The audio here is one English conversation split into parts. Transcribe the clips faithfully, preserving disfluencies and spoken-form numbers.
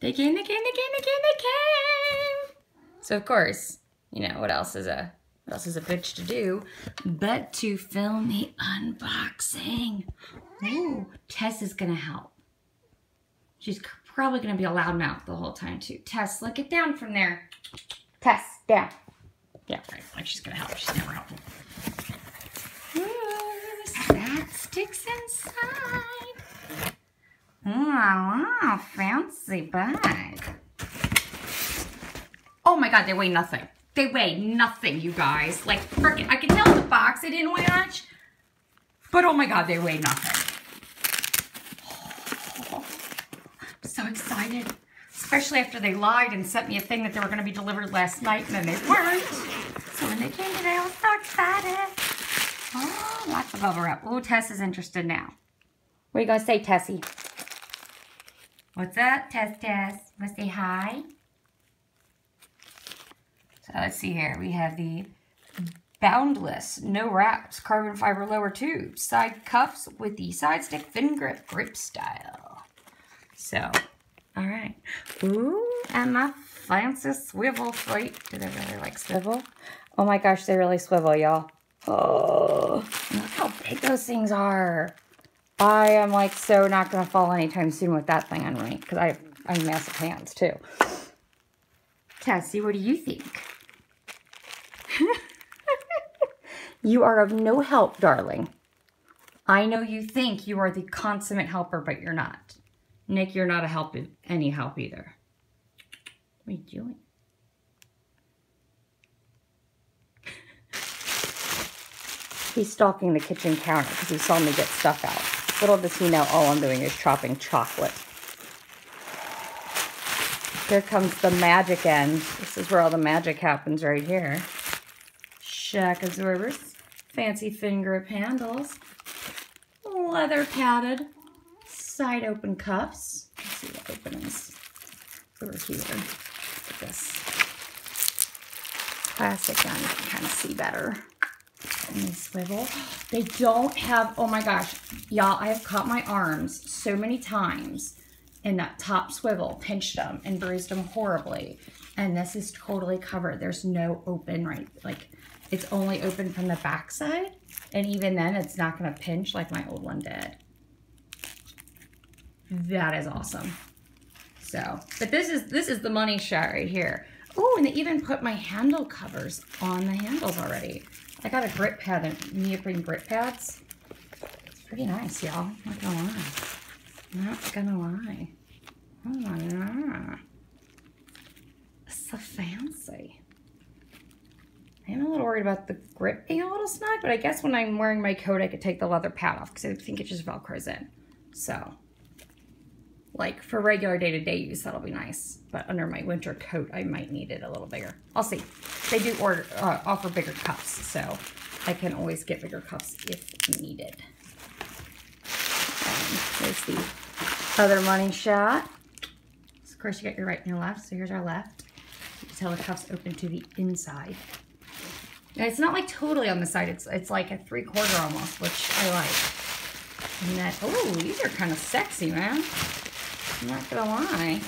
They came, they came, they came, they came, they came. So of course, you know, what else is a what else is a bitch to do but to film the unboxing? Ooh, Tess is gonna help. She's probably gonna be a loudmouth the whole time too. Tess, look, it down from there. Tess, down. Yeah, right. Like she's gonna help. She's never helpful. Ooh, that sticks inside. Ooh, wow, fancy bag. Oh my God, they weigh nothing. They weigh nothing, you guys. Like, frickin', I can tell the box they didn't weigh much, but oh my God, they weigh nothing. Oh, I'm so excited. Especially after they lied and sent me a thing that they were going to be delivered last night, and then they weren't. So when they came today, I was so excited. Oh, lots of bubble wrap. Oh, Tess is interested now. What are you going to say, Tessie? What's up, Tess Tess? Want to say hi? So let's see here. We have the Boundless, no wraps, carbon fiber lower tube, side cuffs with the side stick fin grip, grip style. So... all right. Ooh, and my fancy swivel plate. Do they really like swivel? Oh my gosh, they really swivel, y'all. Oh, look how big those things are. I am like so not gonna fall anytime soon with that thing on me because I have I have massive hands too. Tessie, what do you think? You are of no help, darling. I know you think you are the consummate helper, but you're not. Nick, you're not a help, any help either. What are you doing? He's stalking the kitchen counter because he saw me get stuff out. Little does he know all I'm doing is chopping chocolate. Here comes the magic end. This is where all the magic happens right here. Shock absorbers, fancy fin grip handles, leather padded. Side open cuffs. Let's see what opens over here. Like this plastic on, you can kind of see better. And they swivel. They don't have, oh my gosh, y'all, I have caught my arms so many times in that top swivel, pinched them and bruised them horribly. And this is totally covered. There's no open, right? Like it's only open from the back side. And even then it's not gonna pinch like my old one did. That is awesome. So, but this is this is the money shot right here. Oh, and they even put my handle covers on the handles already. I got a grip pad, and neoprene grip pads. It's pretty nice, y'all. Not gonna lie. Not gonna lie. Oh my God. It's so fancy. I'm a little worried about the grip being a little snug, but I guess when I'm wearing my coat, I could take the leather pad off because I think it just Velcros in. So. Like for regular day-to-day use, that'll be nice. But under my winter coat, I might need it a little bigger. I'll see. They do order, uh, offer bigger cuffs, so I can always get bigger cuffs if needed. Um, there's the other money shot. So of course, you got your right and your left. So here's our left. You can tell the cuffs open to the inside. And it's not like totally on the side. It's it's like a three quarter almost, which I like. And that, oh, these are kind of sexy, man. I'm not gonna lie.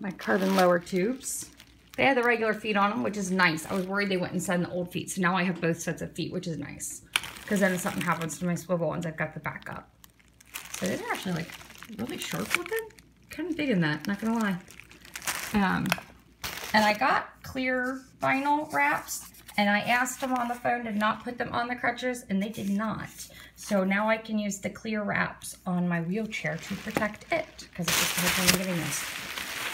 My carbon lower tubes. They had the regular feet on them, which is nice. I was worried they wouldn't send the old feet, so now I have both sets of feet, which is nice. Because then if something happens to my swivel ones, I've got the backup. So they're actually like really sharp looking. Kind of big in that, not gonna lie. Um, and I got clear vinyl wraps. And I asked them on the phone to not put them on the crutches, and they did not. So now I can use the clear wraps on my wheelchair to protect it, because it's just the whole time I'm getting this.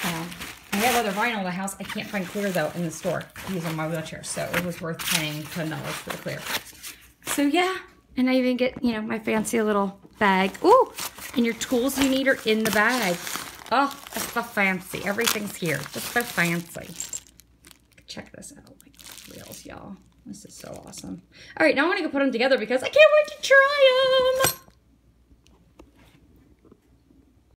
Um, I have other vinyl in the house. I can't find clear, though, in the store to use on my wheelchair, so it was worth paying ten dollars for the clear. So, yeah, and I even get, you know, my fancy little bag. Ooh, and your tools you need are in the bag. Oh, that's so fancy. Everything's here. Just so fancy. Check this out. Reels, y'all. This is so awesome. All right, now I'm gonna go put them together because I can't wait to try them.